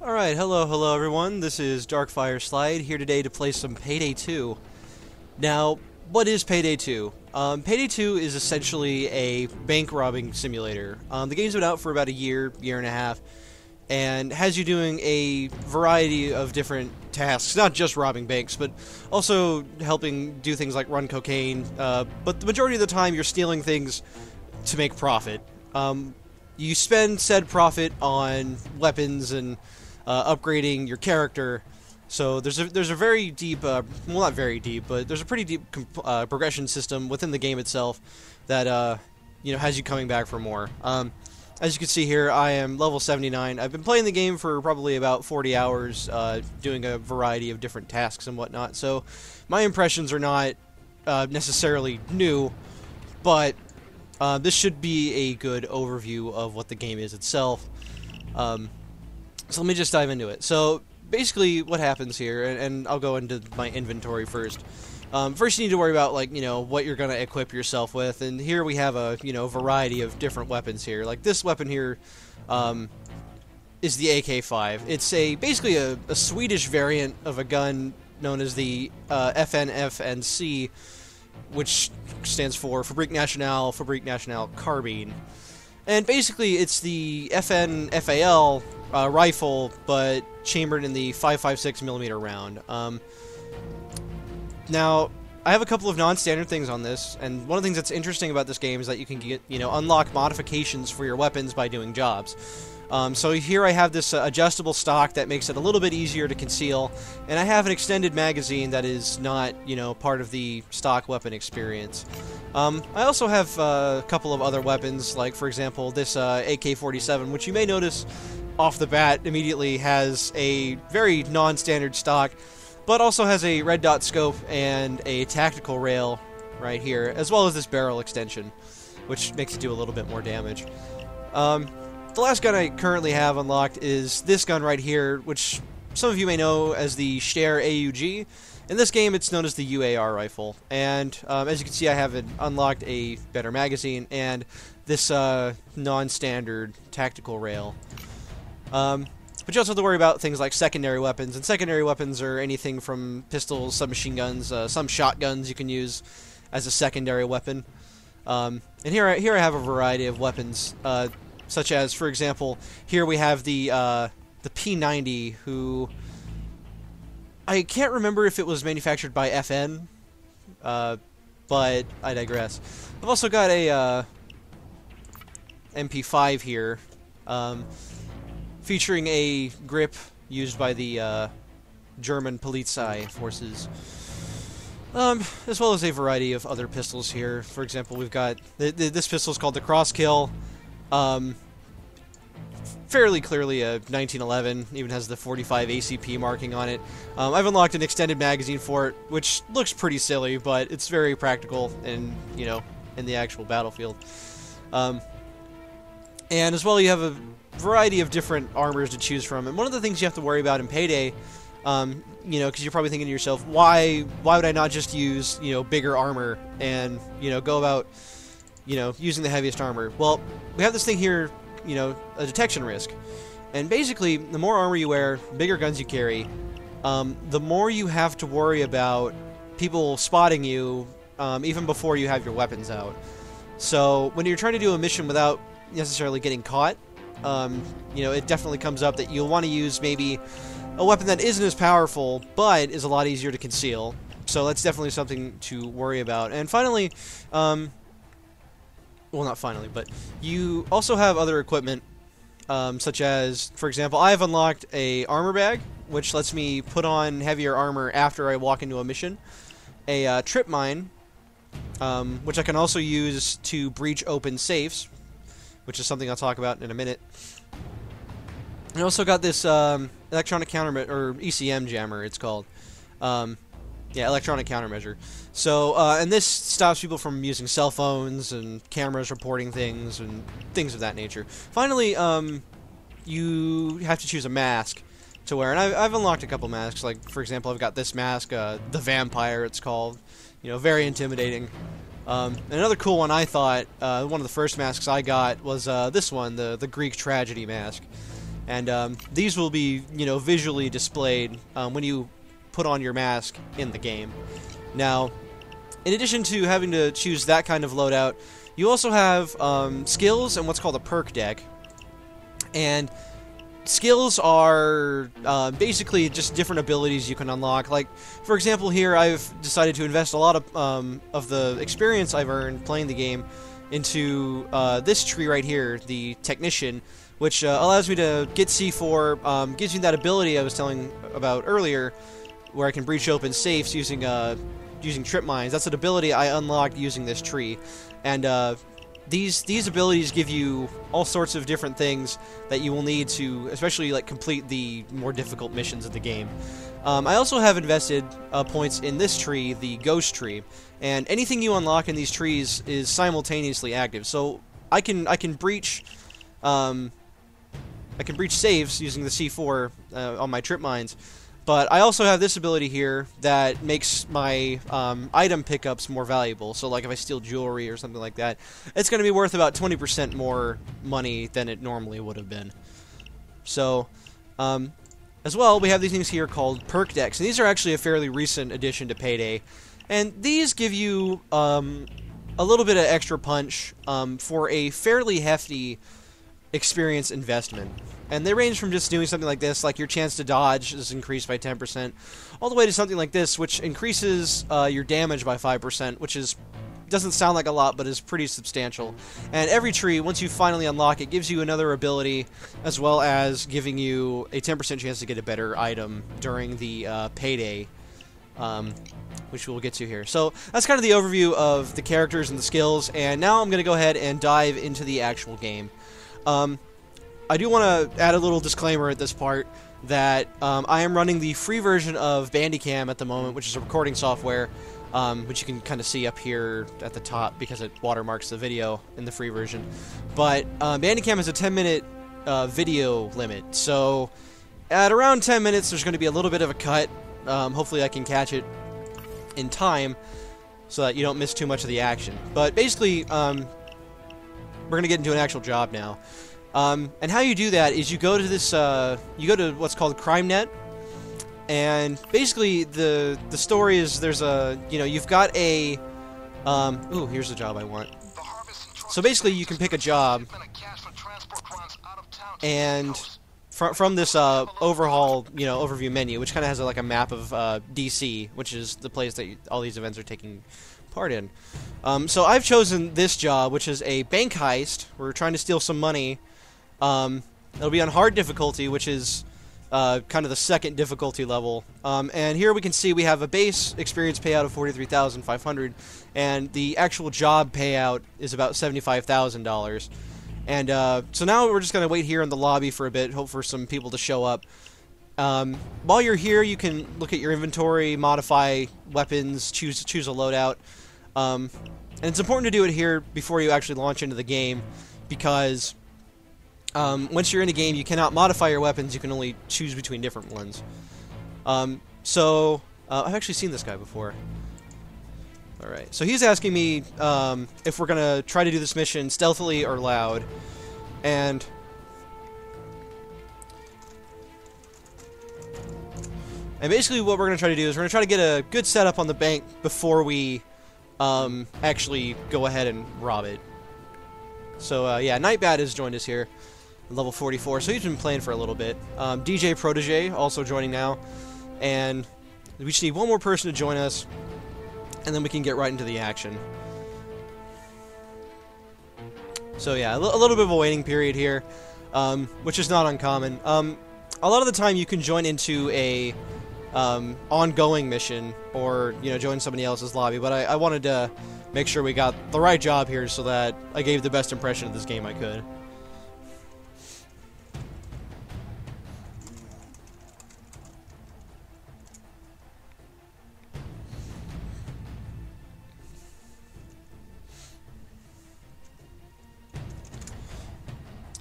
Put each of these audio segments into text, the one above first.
Alright, hello everyone, this is Darkfire Slide, here today to play some Payday 2. Now, what is Payday 2? Payday 2 is essentially a bank robbing simulator. The game's been out for about a year, year and a half, and has you doing a variety of different tasks, not just robbing banks, but also helping do things like run cocaine, but the majority of the time you're stealing things to make profit. You spend said profit on weapons and upgrading your character, so there's a very deep, well, not very deep, but there's a pretty deep progression system within the game itself that you know, has you coming back for more. As you can see here, I am level 79. I've been playing the game for probably about 40 hours, doing a variety of different tasks and whatnot. So my impressions are not necessarily new, but this should be a good overview of what the game is itself. So let me just dive into it. So basically what happens here, and I'll go into my inventory first. First you need to worry about, like, you know, what you're going to equip yourself with, and here we have a, you know, variety of different weapons here. Like this weapon here is the AK-5. It's basically a Swedish variant of a gun known as the FNFNC, which stands for Fabrique Nationale Carbine. And basically it's the FN FAL rifle, but chambered in the 5.56mm round. Now, I have a couple of non-standard things on this, and one of the things that's interesting about this game is that you can get, you know, unlock modifications for your weapons by doing jobs. So here I have this adjustable stock that makes it a little bit easier to conceal, and I have an extended magazine that is not, you know, part of the stock weapon experience. I also have a couple of other weapons, like, for example, this AK-47, which you may notice off the bat immediately has a very non-standard stock, but also has a red dot scope and a tactical rail right here, as well as this barrel extension, which makes it do a little bit more damage. The last gun I currently have unlocked is this gun right here, which some of you may know as the Steyr AUG. In this game, it's known as the UAR rifle. And as you can see, I have unlocked a better magazine and this non-standard tactical rail. But you also have to worry about things like secondary weapons. And secondary weapons are anything from pistols, submachine guns, some shotguns you can use as a secondary weapon. And here I have a variety of weapons. Such as, for example, here we have the P90, who I can't remember if it was manufactured by FN, but I digress. I've also got a MP5 here, featuring a grip used by the German Polizei forces. As well as a variety of other pistols here. For example, we've got this pistol is called the Crosskill. Fairly clearly a 1911, even has the 45 ACP marking on it. I've unlocked an extended magazine for it, which looks pretty silly, but it's very practical and, you know, in the actual battlefield. And as well, you have a variety of different armors to choose from, and one of the things you have to worry about in Payday, you know, because you're probably thinking to yourself, why would I not just use, you know, bigger armor and, you know, go about, you know, using the heaviest armor. Well, we have this thing here, you know, a detection risk. And basically, the more armor you wear, bigger guns you carry, the more you have to worry about people spotting you even before you have your weapons out. So when you're trying to do a mission without necessarily getting caught, you know, it definitely comes up that you'll want to use maybe a weapon that isn't as powerful, but is a lot easier to conceal. So that's definitely something to worry about. And finally, well, not finally, but you also have other equipment, such as, for example, I have unlocked a armor bag, which lets me put on heavier armor after I walk into a mission, a trip mine, which I can also use to breach open safes, which is something I'll talk about in a minute. I also got this electronic countermeasure, or ECM jammer, it's called. Yeah, electronic countermeasure. So, and this stops people from using cell phones and cameras reporting things and things of that nature. Finally, you have to choose a mask to wear, and I've unlocked a couple masks. Like, for example, I've got this mask, the Vampire, it's called. You know, very intimidating. And another cool one I thought, one of the first masks I got was this one, the Greek Tragedy mask. And these will be, you know, visually displayed when you put on your mask in the game. Now, in addition to having to choose that kind of loadout, you also have skills and what's called a perk deck. And skills are basically just different abilities you can unlock. Like, for example, here I've decided to invest a lot of the experience I've earned playing the game into this tree right here, the Technician, which allows me to get C4, gives me that ability I was telling about earlier, where I can breach open safes using using trip mines. That's an ability I unlocked using this tree, and these abilities give you all sorts of different things that you will need to, especially like complete the more difficult missions of the game. I also have invested points in this tree, the Ghost Tree, and anything you unlock in these trees is simultaneously active. So I can breach. I can breach safes using the C4 on my trip mines, but I also have this ability here that makes my item pickups more valuable. So like if I steal jewelry or something like that, it's going to be worth about 20% more money than it normally would have been. So, as well, we have these things here called perk decks, and these are actually a fairly recent addition to Payday, and these give you a little bit of extra punch for a fairly hefty experience investment, and they range from just doing something like this, like your chance to dodge is increased by 10%, all the way to something like this, which increases your damage by 5%, which is doesn't sound like a lot, but is pretty substantial. And every tree, once you finally unlock it, gives you another ability, as well as giving you a 10% chance to get a better item during the payday, which we'll get to here. So that's kind of the overview of the characters and the skills, and now I'm going to go ahead and dive into the actual game. I do want to add a little disclaimer at this part that I am running the free version of Bandicam at the moment, which is a recording software, which you can kind of see up here at the top because it watermarks the video in the free version. But Bandicam has a 10-minute video limit, so at around 10 minutes there's going to be a little bit of a cut. Hopefully I can catch it in time so that you don't miss too much of the action. But basically, we're going to get into an actual job now. And how you do that is you go to this, you go to what's called CrimeNet, and basically the story is there's a, you know, you've got a, ooh, here's the job I want. So basically you can pick a job, and from this, overhaul, you know, overview menu, which kind of has like a map of, DC, which is the place that all these events are taking part in. So I've chosen this job, which is a bank heist. We're trying to steal some money. It'll be on hard difficulty, which is kind of the second difficulty level. And here we can see we have a base experience payout of $43,500, and the actual job payout is about $75,000. And so now we're just going to wait here in the lobby for a bit, hope for some people to show up. While you're here, you can look at your inventory, modify weapons, choose a loadout. And it's important to do it here before you actually launch into the game, because once you're in a game, you cannot modify your weapons, you can only choose between different ones. I've actually seen this guy before. Alright, so he's asking me if we're gonna try to do this mission stealthily or loud, and basically what we're going to try to do is we're going to try to get a good setup on the bank before we actually go ahead and rob it. So yeah, Nightbat has joined us here, level 44, so he's been playing for a little bit. DJ Protege also joining now, and we just need one more person to join us, and then we can get right into the action. So yeah, a little bit of a waiting period here, which is not uncommon. A lot of the time you can join into a ongoing mission, or, you know, join somebody else's lobby, but I wanted to make sure we got the right job here so that I gave the best impression of this game I could.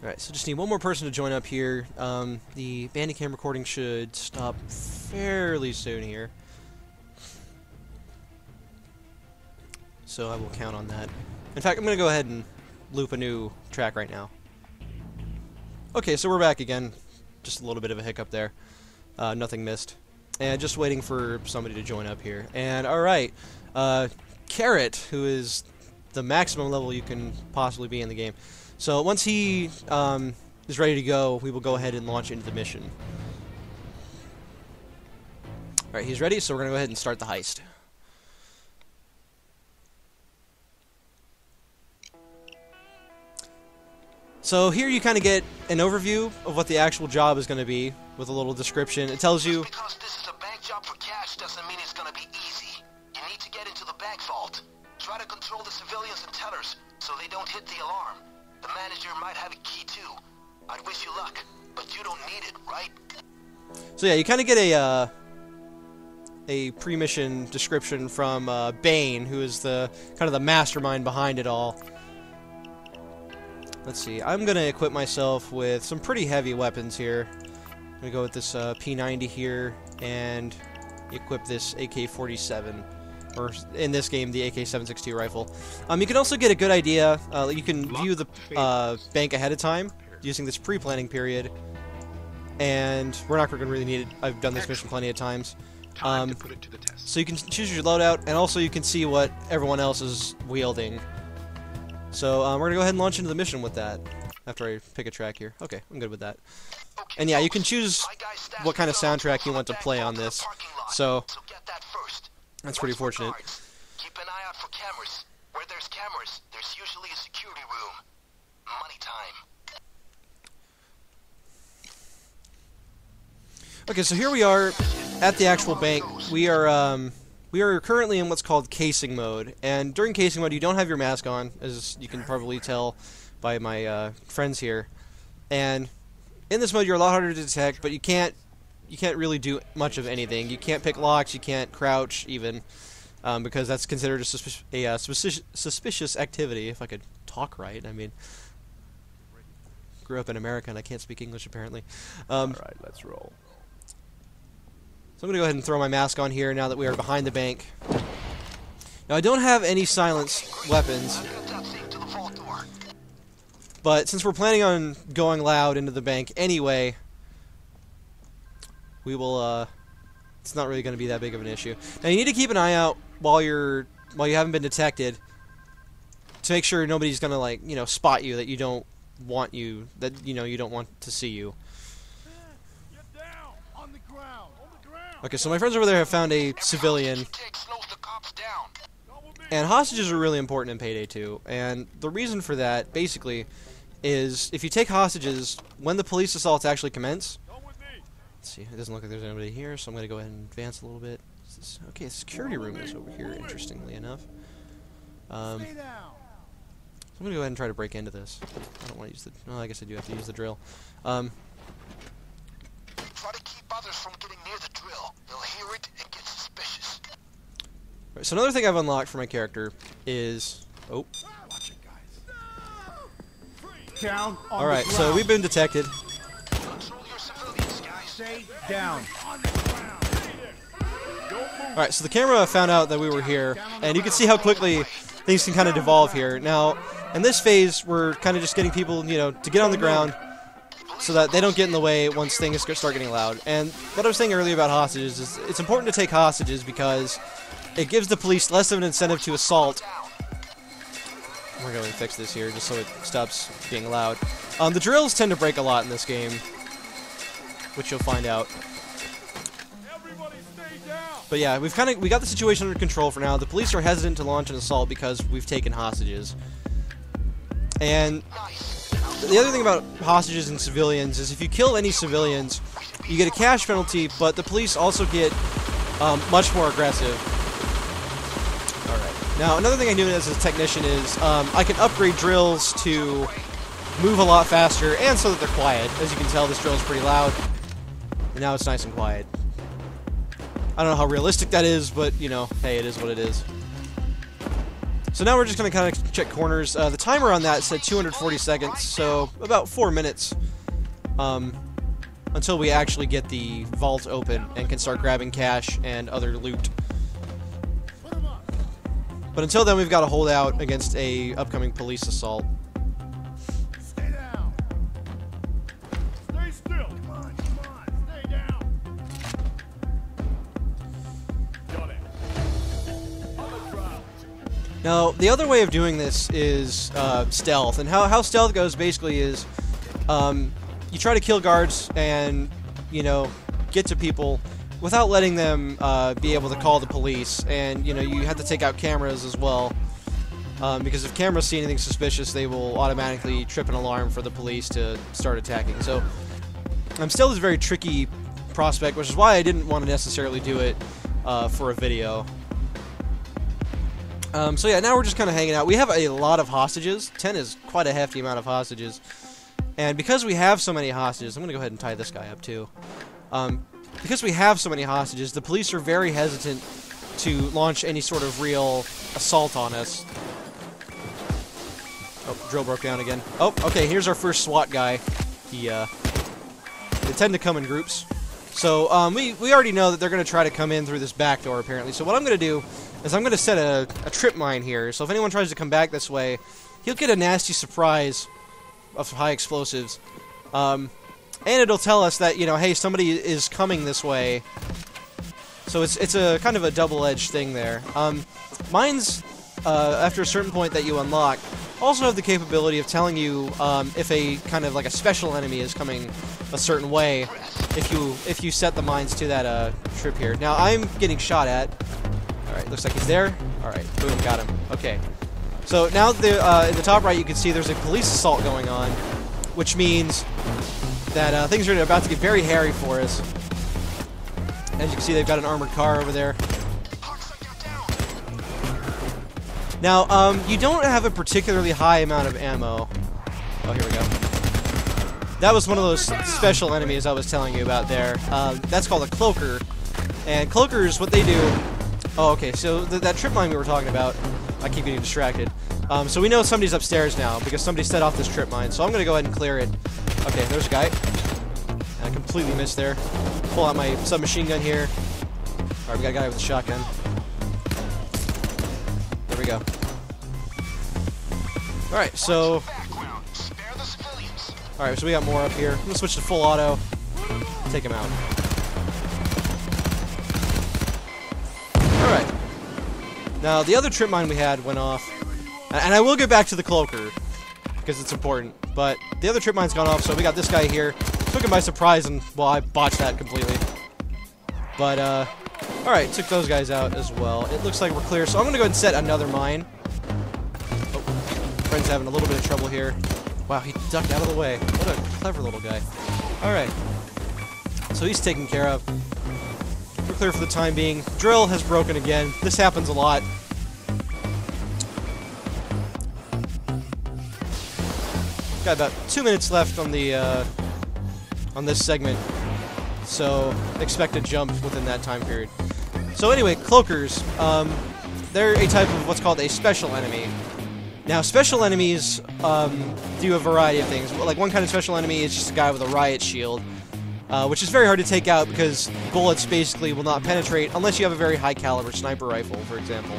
Alright, so just need one more person to join up here. The Bandicam recording should stop fairly soon here, so I will count on that. In fact, I'm going to go ahead and loop a new track right now. Okay, so we're back again. just a little bit of a hiccup there. Nothing missed. And just waiting for somebody to join up here. And alright, Carrot, who is the maximum level you can possibly be in the game. So once he is ready to go, we will go ahead and launch into the mission. Alright, he's ready, so we're going to go ahead and start the heist. So here you kind of get an overview of what the actual job is going to be, with a little description. It tells you... Just because this is a bank job for cash doesn't mean it's going to be easy. You need to get into the bank vault. Try to control the civilians and tellers so they don't hit the alarm. The manager might have a key too. I'd wish you luck, but you don't need it, right? So yeah, you kind of get a pre-mission description from Bane, who is the kind of the mastermind behind it all. Let's see, I'm going to equip myself with some pretty heavy weapons here. I'm going to go with this P90 here and equip this AK-47, or in this game, the AK-760 rifle. You can also get a good idea, you can view the bank ahead of time using this pre-planning period. And we're not going to really need it, I've done this mission plenty of times. So you can choose your loadout, and also you can see what everyone else is wielding. So we're going to go ahead and launch into the mission with that, after I pick a track here. Okay, I'm good with that. And yeah, you can choose what kind of soundtrack you want to play on this, so that's pretty fortunate. Keep an eye out for cameras. Where there's cameras, there's usually a security room. Money time. Okay, so here we are at the actual bank. We are currently in what's called casing mode, and during casing mode you don't have your mask on, as you can probably tell by my friends here. And in this mode you're a lot harder to detect, but you can't really do much of anything. You can't pick locks, you can't crouch even, because that's considered a suspicious activity. If I could talk right, I mean, grew up in America and I can't speak English apparently. All right, let's roll. So I'm going to go ahead and throw my mask on here now that we are behind the bank. Now I don't have any silenced weapons, but since we're planning on going loud into the bank anyway, we will, it's not really going to be that big of an issue. Now you need to keep an eye out while you haven't been detected to make sure nobody's going to, like, you know, spot you, you don't want to see you. Okay, so my friends over there have found a civilian, and hostages are really important in Payday 2, and the reason for that, basically, is if you take hostages, when the police assaults actually commence... Let's see, it doesn't look like there's anybody here, so I'm going to go ahead and advance a little bit. Okay, the security room is over here, interestingly enough. So I'm going to go ahead and try to break into this. I don't want to use the... Well, I guess I do have to use the drill. Try to keep others from getting near the drill. They'll hear it and get suspicious. Right, so another thing I've unlocked for my character is... Oh. Watch it, guys. Down on All right, the so we've been detected. Control your civilians, guys. Stay down. All right, so the camera found out that we were here, and you can see how quickly things can kind of devolve here. Now, in this phase, we're kind of just getting people, you know, to get on the ground, so that they don't get in the way once things start getting loud. And what I was saying earlier about hostages is it's important to take hostages because it gives the police less of an incentive to assault. We're going to fix this here just so it stops being loud. The drills tend to break a lot in this game, which you'll find out. But yeah, we got the situation under control for now. The police are hesitant to launch an assault because we've taken hostages. And... the other thing about hostages and civilians is if you kill any civilians, you get a cash penalty, but the police also get much more aggressive. Alright. Now, another thing I do as a technician is I can upgrade drills to move a lot faster and so that they're quiet. As you can tell, this drill is pretty loud, and now it's nice and quiet. I don't know how realistic that is, but, you know, hey, it is what it is. So now we're just going to kind of check corners. The timer on that said 240 seconds, so about 4 minutes until we actually get the vault open and can start grabbing cash and other loot. But until then, we've got to hold out against a upcoming police assault. Stay down. Stay still. Come on. Now, the other way of doing this is stealth, and how stealth goes basically is you try to kill guards and, you know, get to people without letting them be able to call the police, and, you know, you have to take out cameras as well, because if cameras see anything suspicious, they will automatically trip an alarm for the police to start attacking. So, stealth is a very tricky prospect, which is why I didn't want to necessarily do it for a video. So yeah, now we're just kind of hanging out. We have a lot of hostages. 10 is quite a hefty amount of hostages. And because we have so many hostages, I'm going to go ahead and tie this guy up too. Because we have so many hostages, the police are very hesitant to launch any sort of real assault on us. Oh, drill broke down again. Oh, okay, here's our first SWAT guy. He, they tend to come in groups. So, we already know that they're going to try to come in through this back door, apparently. So what I'm going to do is I'm going to set a trip mine here, so if anyone tries to come back this way, he'll get a nasty surprise of high explosives. And it'll tell us that, you know, hey, somebody is coming this way. So it's a kind of a double-edged thing there. Mines, after a certain point that you unlock, also have the capability of telling you if a kind of like a special enemy is coming a certain way, if you set the mines to that trip here. Now, I'm getting shot at. Alright, looks like he's there. Alright, boom, got him. Okay. So now in the top right you can see there's a police assault going on, which means that things are about to get very hairy for us. As you can see, they've got an armored car over there. Now, you don't have a particularly high amount of ammo. Oh, here we go. That was one of those special enemies I was telling you about there. That's called a cloaker. And cloakers, what they do... Oh, okay, so that trip mine we were talking about, I keep getting distracted. So we know somebody's upstairs now, because somebody set off this trip mine, so I'm going to go ahead and clear it. Okay, there's a guy. I completely missed there. Pull out my submachine gun here. Alright, we got a guy with a shotgun. There we go. Alright, so... Alright, so we got more up here. I'm going to switch to full auto. Take him out. Alright. Now, the other trip mine we had went off, and I will get back to the cloaker, because it's important, but the other trip mine's gone off, so we got this guy here. Took him by surprise, and, well, I botched that completely. But, alright, took those guys out as well. It looks like we're clear, so I'm gonna go ahead and set another mine. Oh, friend's having a little bit of trouble here. Wow, he ducked out of the way. What a clever little guy. Alright. So he's taken care of. We're clear for the time being. Drill has broken again. This happens a lot. Got about 2 minutes left on the on this segment, so expect a jump within that time period. So anyway, cloakers, they're a type of what's called a special enemy. Now, special enemies do a variety of things. Like, one kind of special enemy is just a guy with a riot shield. Which is very hard to take out because bullets basically will not penetrate unless you have a very high caliber sniper rifle, for example.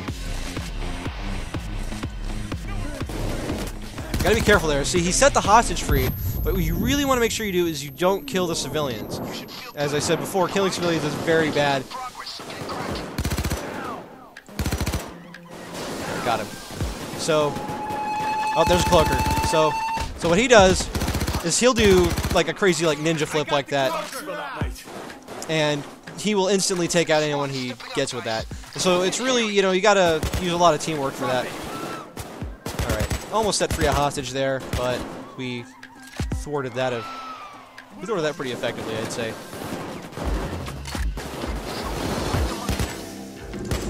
Gotta be careful there. See, he set the hostage free, but what you really want to make sure you do is you don't kill the civilians. As I said before, killing civilians is very bad. Got him. So... Oh, there's a cloaker. So what he does... is he'll do like a crazy like ninja flip like that, and he will instantly take out anyone he gets with that. So it's really, you know, you gotta use a lot of teamwork for that. Alright, almost set free a hostage there, but we thwarted that. We thwarted that pretty effectively, I'd say.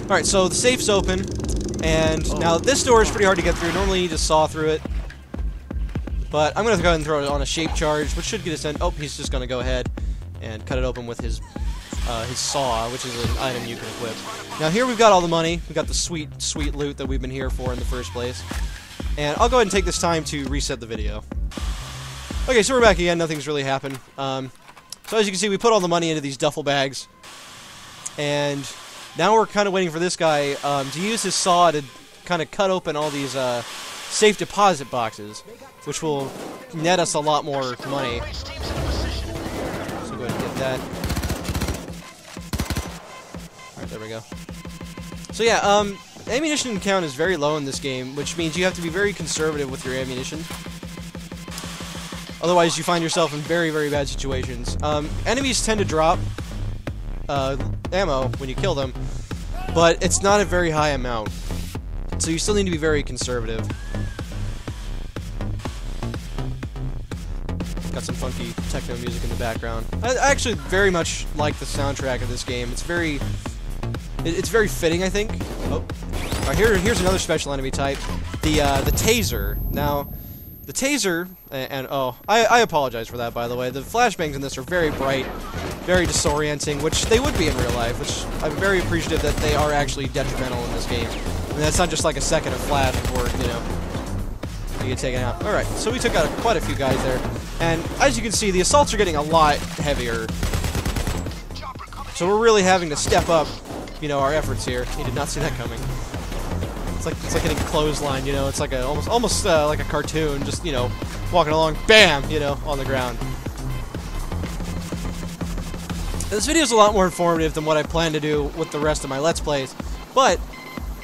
Alright, so the safe's open, and now this door is pretty hard to get through. Normally you just saw through it. But I'm going to go ahead and throw it on a shape charge, which should get us in. Oh, he's just going to go ahead and cut it open with his saw, which is an item you can equip. Now, here we've got all the money. We've got the sweet, sweet loot that we've been here for in the first place. And I'll go ahead and take this time to reset the video. Okay, so we're back again. Nothing's really happened. So as you can see, we put all the money into these duffel bags. And now we're kind of waiting for this guy to use his saw to kind of cut open all these safe deposit boxes, which will net us a lot more money. So go ahead and get that. Alright, there we go. So yeah, Ammunition count is very low in this game, which means you have to be very conservative with your ammunition. Otherwise, you find yourself in very, very bad situations. Enemies tend to drop ammo when you kill them, but it's not a very high amount. So you still need to be very conservative. Got some funky techno music in the background. I actually very much like the soundtrack of this game. It's very fitting, I think. Oh, right, here's another special enemy type, the taser. Now, the taser, and I apologize for that, by the way. The flashbangs in this are very bright, very disorienting, which they would be in real life, which I'm very appreciative that they are actually detrimental in this game. And that's not just like a second of flash before, you know, you get taken out. Alright, so we took out quite a few guys there. And as you can see, the assaults are getting a lot heavier. So we're really having to step up, you know, our efforts here. You did not see that coming. It's like hitting clothesline, you know. It's like a almost like a cartoon, just, you know, walking along, bam, you know, on the ground. This video is a lot more informative than what I plan to do with the rest of my Let's Plays, but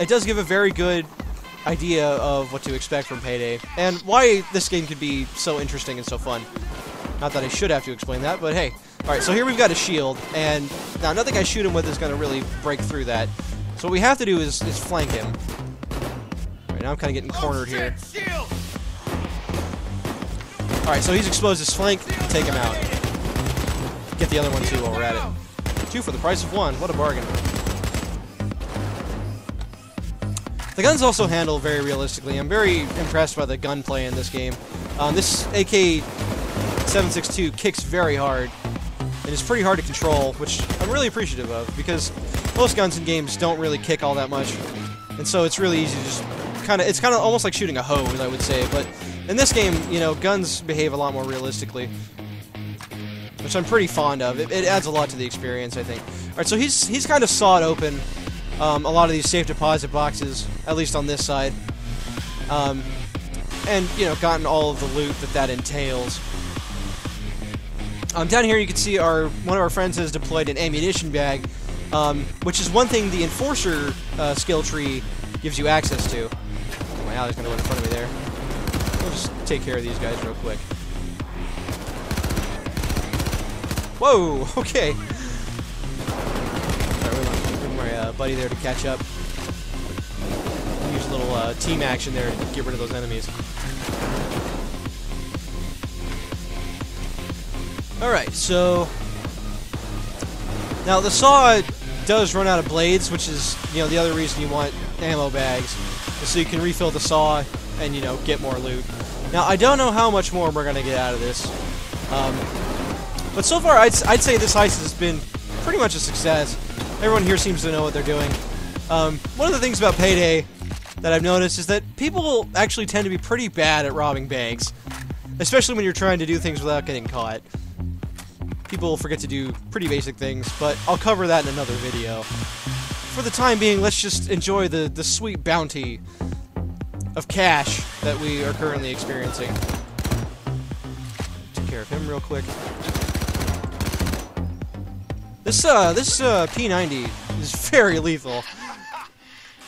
it does give a very good idea of what to expect from Payday and why this game could be so interesting and so fun. Not that I should have to explain that, but hey. Alright, so here we've got a shield, and now nothing I shoot him with is going to really break through that. So what we have to do is flank him. Alright, now I'm kind of getting cornered here. Alright, so he's exposed his flank. Take him out. Get the other one, too, while we're at it. Two for the price of one. What a bargain. The guns also handle very realistically. I'm very impressed by the gunplay in this game. This AK-762 kicks very hard. It is pretty hard to control, which I'm really appreciative of, because most guns in games don't really kick all that much, and so it's really easy to just kind of, it's kind of almost like shooting a hose, I would say, but in this game, you know, guns behave a lot more realistically, which I'm pretty fond of. It adds a lot to the experience, I think. Alright, so he's kind of sawed open a lot of these safe deposit boxes, at least on this side, and, you know, gotten all of the loot that entails. Down here you can see one of our friends has deployed an ammunition bag, which is one thing the Enforcer skill tree gives you access to. Oh, my alley's gonna go in front of me there. We'll just take care of these guys real quick. Whoa, okay. Alright, we're gonna bring my buddy there to catch up. Use a little team action there to get rid of those enemies. Alright, so now the saw does run out of blades, which is, you know, the other reason you want ammo bags, so you can refill the saw and, you know, get more loot. Now, I don't know how much more we're going to get out of this, but so far I'd say this heist has been pretty much a success. Everyone here seems to know what they're doing. One of the things about Payday that I've noticed is that people actually tend to be pretty bad at robbing banks, especially when you're trying to do things without getting caught. People forget to do pretty basic things, but I'll cover that in another video. For the time being, let's just enjoy the sweet bounty of cash that we are currently experiencing. Take care of him real quick. This P90 is very lethal.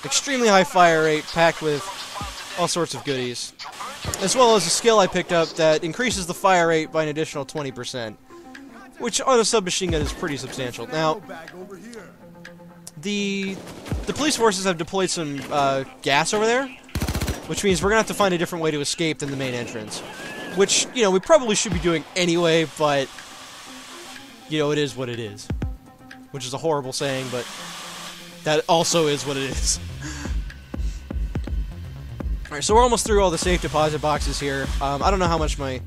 Extremely high fire rate, packed with all sorts of goodies. As well as a skill I picked up that increases the fire rate by an additional 20%. Which on a submachine gun is pretty substantial. Now, the police forces have deployed some gas over there, which means we're gonna have to find a different way to escape than the main entrance. Which, you know, we probably should be doing anyway, but, you know, it is what it is. Which is a horrible saying, but that also is what it is. Alright, so we're almost through all the safe deposit boxes here. I don't know how much my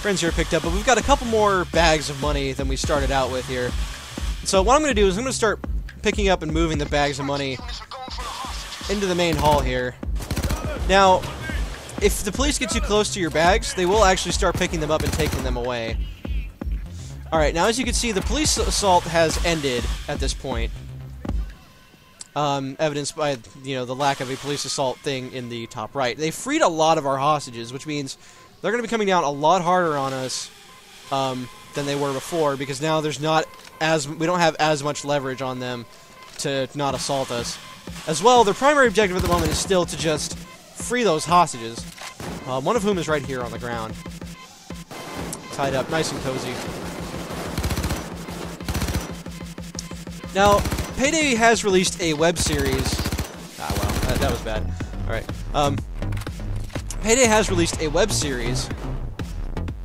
friends here picked up, but we've got a couple more bags of money than we started out with here. So what I'm going to do is I'm going to start picking up and moving the bags of money into the main hall here. Now, if the police get too close to your bags, they will actually start picking them up and taking them away. Alright, now as you can see, the police assault has ended at this point. Evidenced by, you know, the lack of a police assault thing in the top right. They freed a lot of our hostages, which means they're going to be coming down a lot harder on us than they were before, because now we don't have as much leverage on them to not assault us. As well, their primary objective at the moment is still to just free those hostages, one of whom is right here on the ground. Tied up, nice and cozy. Now, Payday has released a web series... Ah, well, that was bad. Alright. Payday has released a web series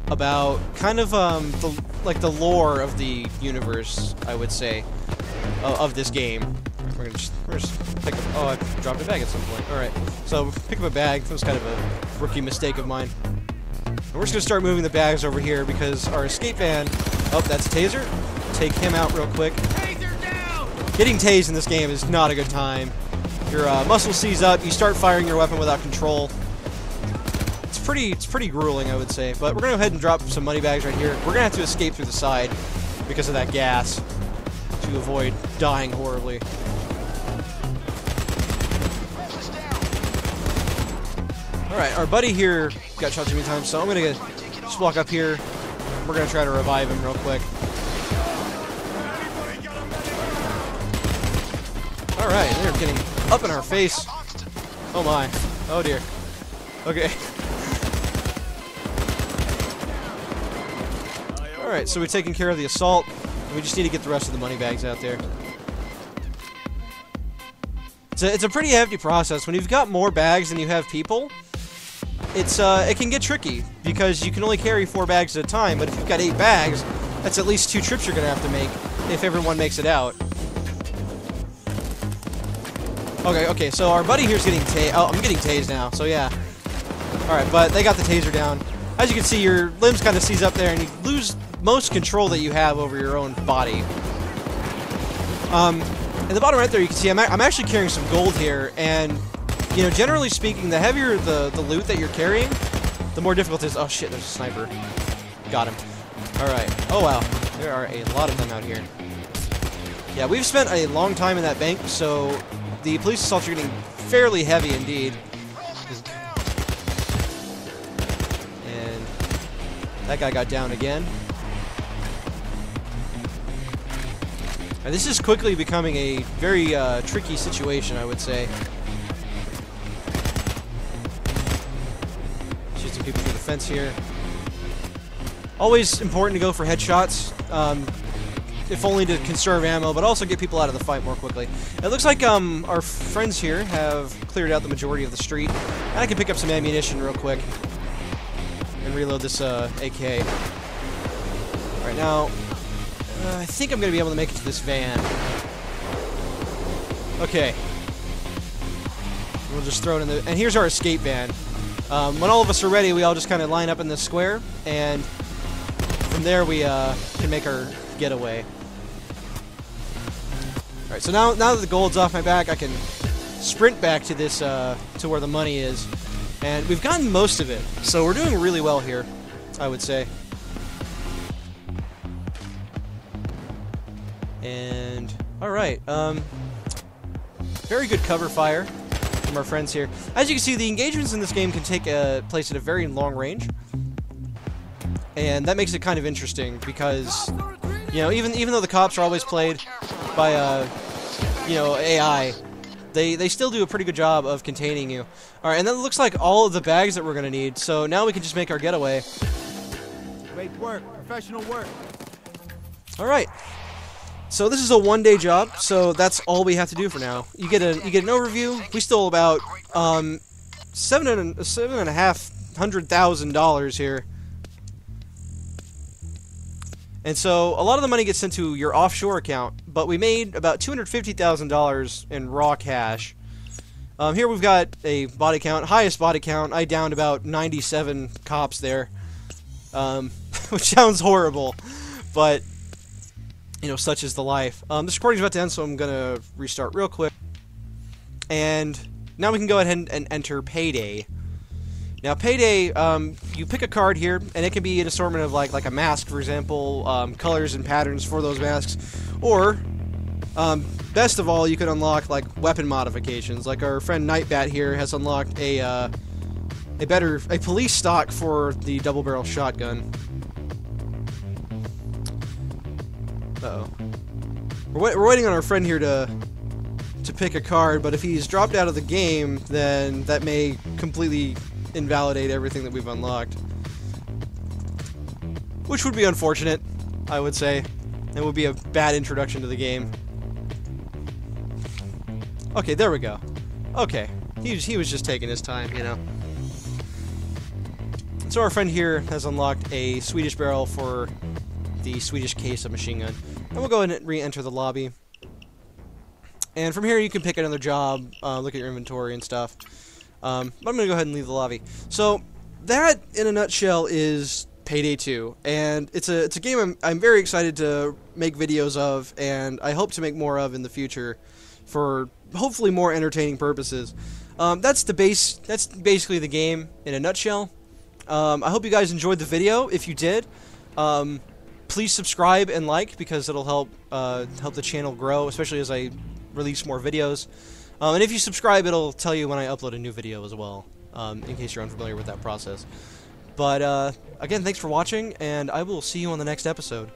about kind of, the lore of the universe, I would say, of this game. We're gonna just pick up... Oh, I dropped a bag at some point. Alright, so pick up a bag. That was kind of a rookie mistake of mine. And we're just gonna start moving the bags over here because our escape van... Oh, that's Taser. Take him out real quick. Taser down! Getting tased in this game is not a good time. Your muscle seizes up, you start firing your weapon without control. It's pretty grueling, I would say. But we're gonna go ahead and drop some money bags right here. We're gonna have to escape through the side because of that gas to avoid dying horribly. Alright, our buddy here got shot too many times, so I'm gonna just walk up here. We're gonna try to revive him real quick. Alright, they're getting up in our face. Oh my. Oh dear. Okay. Alright, so we've taken care of the assault. We just need to get the rest of the money bags out there. It's a pretty hefty process. When you've got more bags than you have people, it can get tricky because you can only carry 4 bags at a time, but if you've got 8 bags, that's at least 2 trips you're gonna have to make if everyone makes it out. Okay, so our buddy here's getting tased. Oh, I'm getting tased now, so yeah. Alright, but they got the taser down. As you can see, your limbs kind of seize up there and you lose most control that you have over your own body. In the bottom right there, you can see I'm actually carrying some gold here, and, you know, generally speaking, the heavier the loot that you're carrying, the more difficult it is. Oh shit, there's a sniper. Got him. Alright. Oh wow, there are a lot of them out here. Yeah, we've spent a long time in that bank, so... The police assaults are getting fairly heavy indeed. And that guy got down again. And this is quickly becoming a very tricky situation, I would say. Shoot some people through the fence here. Always important to go for headshots. If only to conserve ammo, but also get people out of the fight more quickly. It looks like our friends here have cleared out the majority of the street, and I can pick up some ammunition real quick and reload this AK. All right, now I think I'm gonna be able to make it to this van. Okay, we'll just throw it in the. And here's our escape van. When all of us are ready, we all just kind of line up in this square, and from there we can make our getaway. Alright, so now that the gold's off my back, I can sprint back to this, to where the money is. And we've gotten most of it, so we're doing really well here, I would say. And, alright, very good cover fire from our friends here. As you can see, the engagements in this game can take place at a very long range. And that makes it kind of interesting, because, you know, even though the cops are always played by, you know, AI, they still do a pretty good job of containing you. All right, and that looks like all of the bags that we're gonna need. So now we can just make our getaway. Great work, professional work. All right. So this is a one-day job. So that's all we have to do for now. You get an overview. We stole about $750,000 here. And so, a lot of the money gets sent to your offshore account, but we made about $250,000 in raw cash. Here we've got a body count, highest body count. I downed about 97 cops there, which sounds horrible, but, you know, such is the life. This recording's about to end, so I'm going to restart real quick. And now we can go ahead and enter Payday. Now, Payday, you pick a card here, and it can be an assortment of, like a mask, for example, colors and patterns for those masks, or, best of all, you can unlock, like, weapon modifications. Like, our friend Nightbat here has unlocked a police stock for the double-barrel shotgun. Uh-oh. We're waiting on our friend here to to pick a card, but if he's dropped out of the game, then that may completely invalidate everything that we've unlocked. Which would be unfortunate, I would say. It would be a bad introduction to the game. Okay, there we go. Okay, he was just taking his time, you know. So our friend here has unlocked a Swedish barrel for the Swedish case of machine gun. And we'll go ahead and re-enter the lobby. And from here you can pick another job, look at your inventory and stuff. But I'm going to go ahead and leave the lobby. So that, in a nutshell, is Payday 2. And it's a game I'm very excited to make videos of, and I hope to make more of in the future for hopefully more entertaining purposes. That's basically the game in a nutshell. I hope you guys enjoyed the video. If you did, please subscribe and like, because it'll help help the channel grow, especially as I release more videos. And if you subscribe, it'll tell you when I upload a new video as well, in case you're unfamiliar with that process. But again, thanks for watching, and I will see you on the next episode.